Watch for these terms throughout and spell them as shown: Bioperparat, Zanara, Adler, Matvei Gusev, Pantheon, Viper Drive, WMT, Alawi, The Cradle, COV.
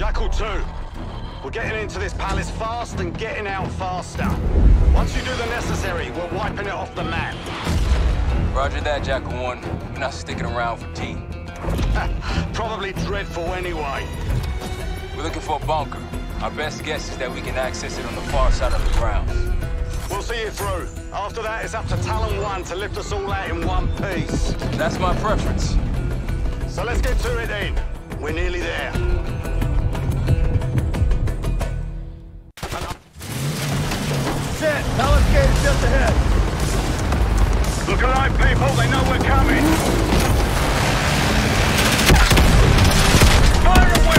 Jackal 2, we're getting into this palace fast and getting out faster. Once you do the necessary, we're wiping it off the map. Roger that, Jackal 1. We're not sticking around for tea. Probably dreadful anyway. We're looking for a bunker. Our best guess is that we can access it on the far side of the grounds. We'll see you through. After that, it's up to Talon 1 to lift us all out in one piece. That's my preference. So let's get to it then. We're nearly there. Shit! Talon's gate is just ahead. Look alive, people. They know we're coming. Fire away!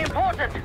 something important.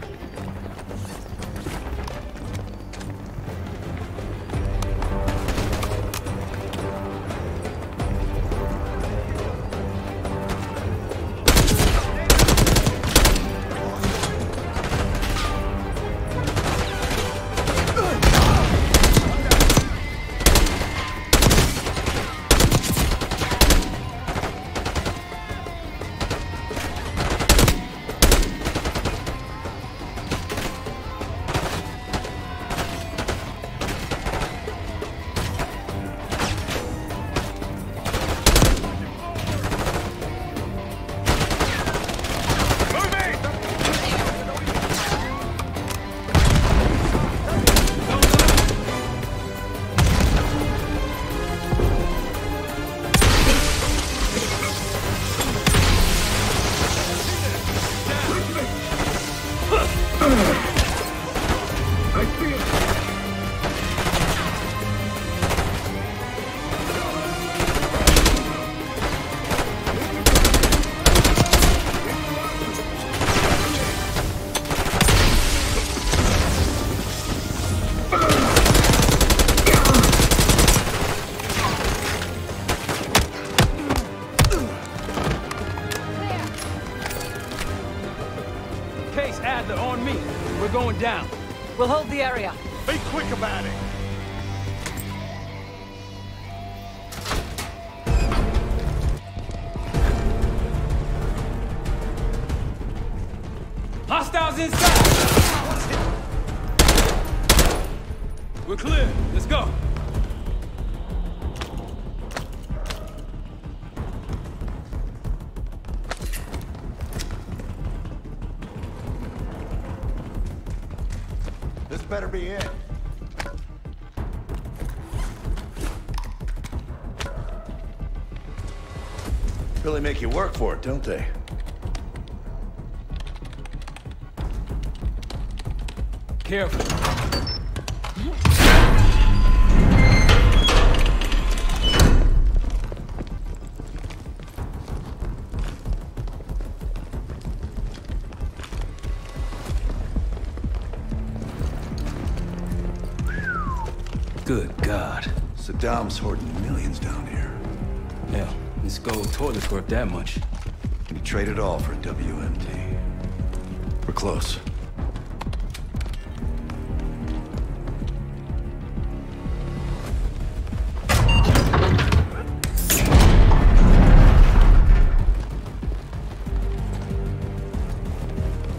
Adler on me. We're going down. We'll hold the area. Be quick about it. Hostiles inside! We're clear. Let's go. Better be it. Really make you work for it, don't they? Careful. Good God. Saddam's hoarding millions down here. Yeah, this gold toilet's worth that much. Can you trade it all for a WMT? We're close.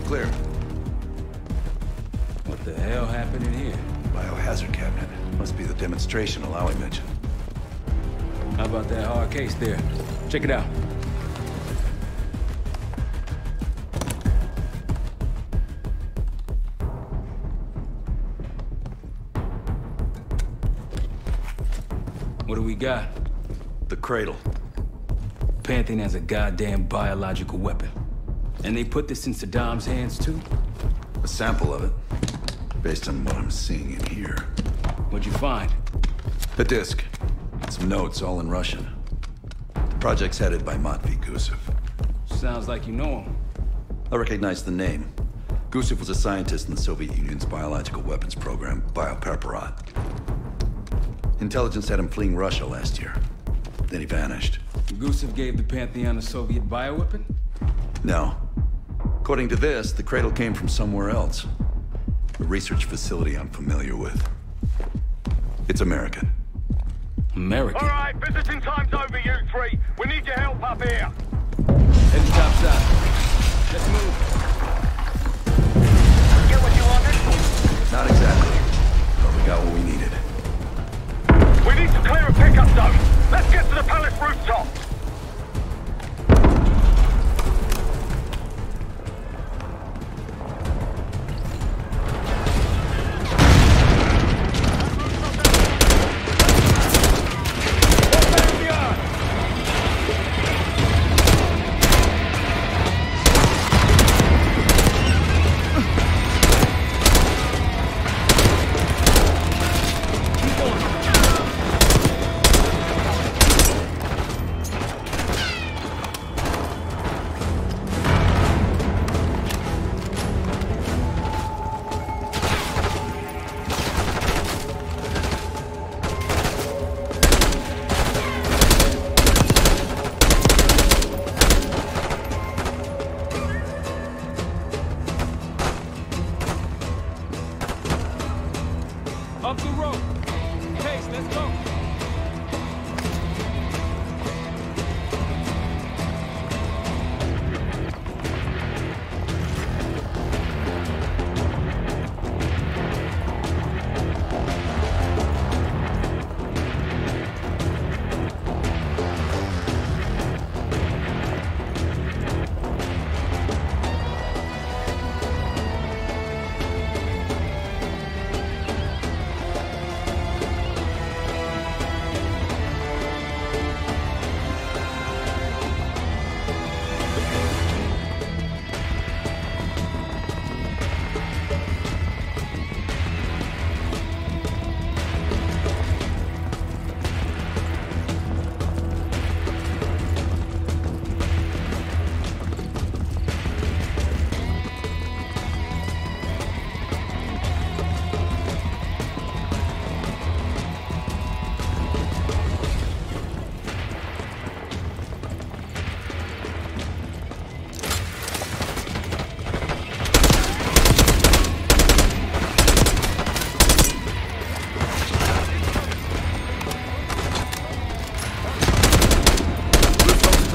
Clear. What the hell happened in here? Biohazard cabinet. Must be the demonstration Alawi mentioned. How about that hard case there? Check it out. What do we got? The Cradle. Pantheon has a goddamn biological weapon. And they put this in Saddam's hands too? A sample of it. Based on what I'm seeing in here. What'd you find? A disc. Some notes, all in Russian. The project's headed by Matvei Gusev. Sounds like you know him. I recognize the name. Gusev was a scientist in the Soviet Union's biological weapons program, Bioperparat. Intelligence had him fleeing Russia last year. Then he vanished. Gusev gave the Pantheon a Soviet bioweapon? No. According to this, the Cradle came from somewhere else. A research facility I'm familiar with. It's American. American? All right, visiting time's over, you three. We need your help up here. Heavy topside. Let's move. Get what you wanted? Not exactly, but we got what we needed. We need to clear a pickup zone. Let's get to the palace rooftop.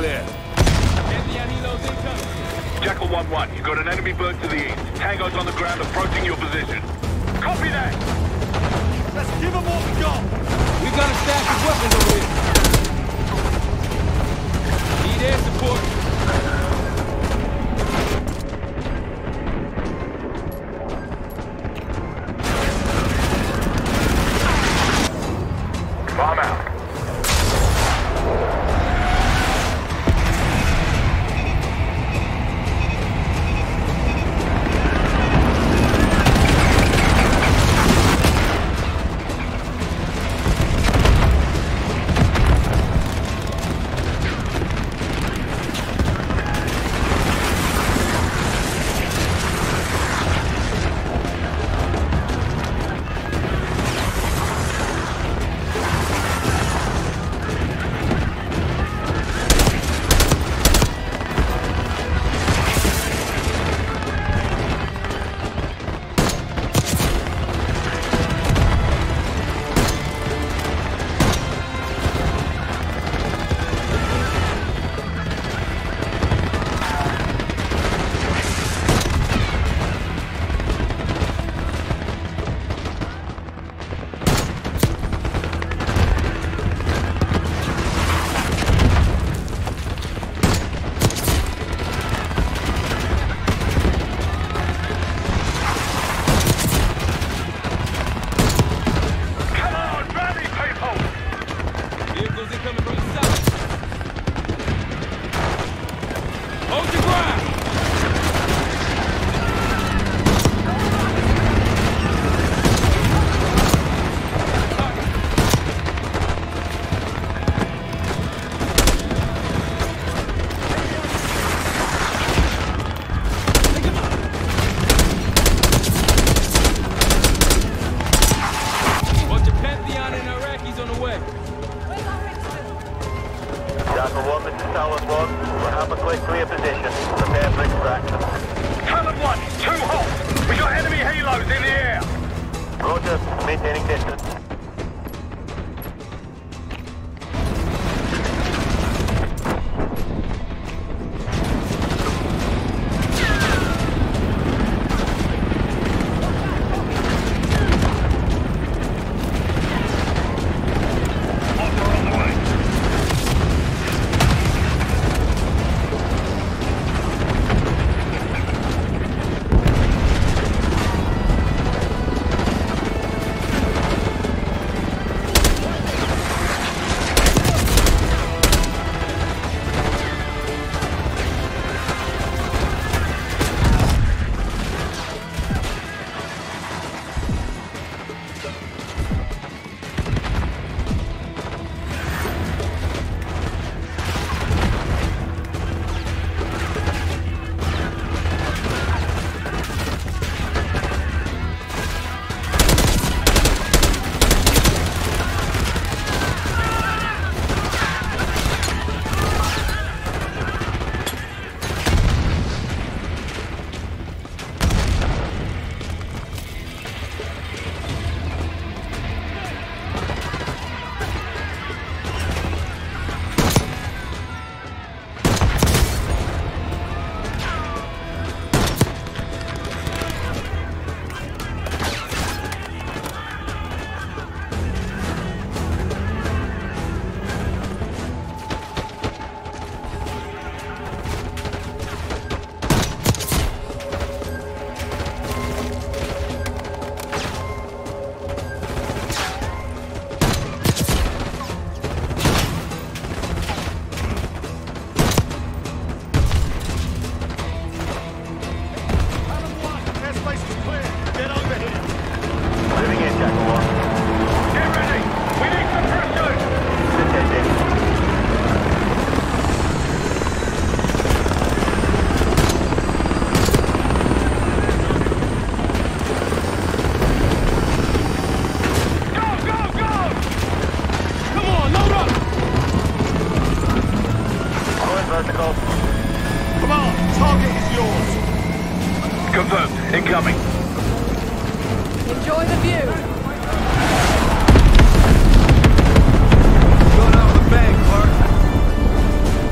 clear. Jackal 1-1, you've got an enemy bird to the east. Tango's on the ground approaching your position. Copy that! Let's give them all we got! We've got a stash of weapons over here. Need air support. Bomb out.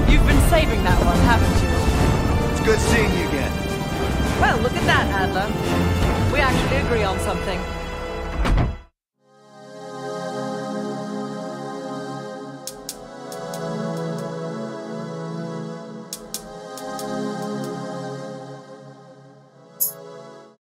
You've been playing again. Well, look at that, Adler. We actually agree on something.